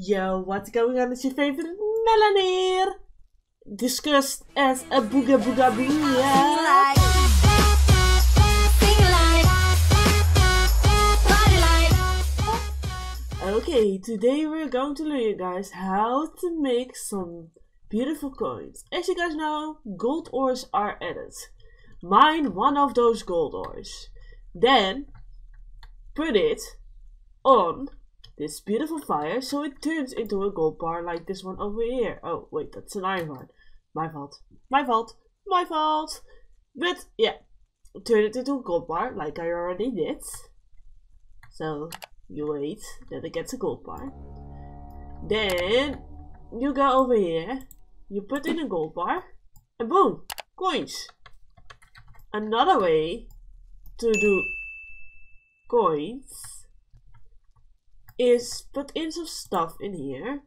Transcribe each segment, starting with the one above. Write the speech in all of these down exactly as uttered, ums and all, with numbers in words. Yo, what's going on? It's your favorite Melanere, discussed as a Booga Booga Booga. Okay, today we're going to learn you guys how to make some beautiful coins. As you guys know, gold ores are added. Mine one of those gold ores. Then put it on this beautiful fire so it turns into a gold bar like this one over here. Oh wait, that's an iron bar. My fault. My fault. My fault. But yeah, turn it into a gold bar like I already did. So you wait that it gets a gold bar. Then you go over here. You put in a gold bar. And boom! Coins! Another way to do coins is put in some stuff in here,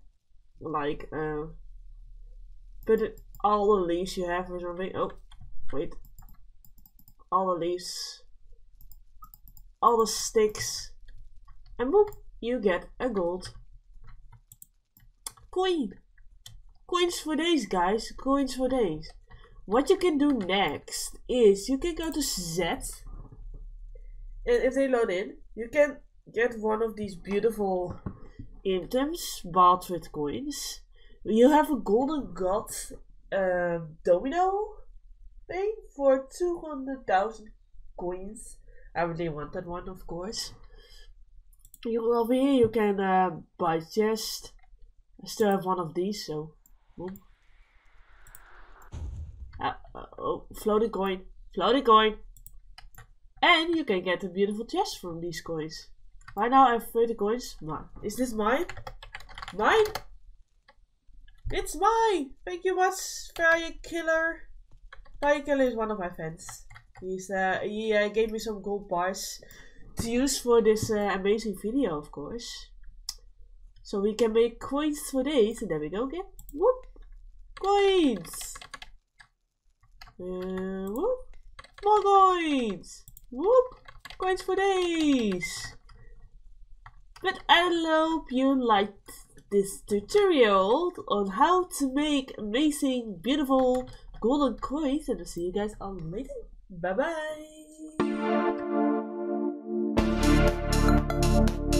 like uh, put it, all the leaves you have or something. Oh wait, all the leaves, all the sticks, and boop, you get a gold coin. Coins for days, guys. Coins for days. What you can do next is you can go to Z, and if they load in, you can get one of these beautiful items, bought with coins. You have a golden god uh, domino thing for two hundred thousand coins. I really want that one, of course. You will be here, you can uh, buy chest. I still have one of these, so. Uh, uh, oh, floating coin, floating coin. And you can get a beautiful chest from these coins. Right now I have thirty coins. Mine. Is this mine? Mine? It's mine! Thank you much, Firekiller. Firekiller is one of my fans. He's, uh, he uh, gave me some gold bars to use for this uh, amazing video, of course. So we can make coins for days. And there we go again. Whoop! Coins! Uh, whoop! More coins! Whoop! Coins for days! But I hope you liked this tutorial on how to make amazing, beautiful golden coins, and I'll see you guys all later. Bye bye!